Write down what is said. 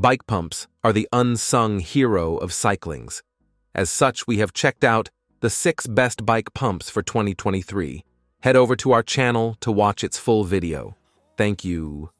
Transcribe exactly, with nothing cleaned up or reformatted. Bike pumps are the unsung hero of cyclings. As such, we have checked out the six best bike pumps for twenty twenty-three. Head over to our channel to watch its full video. Thank you.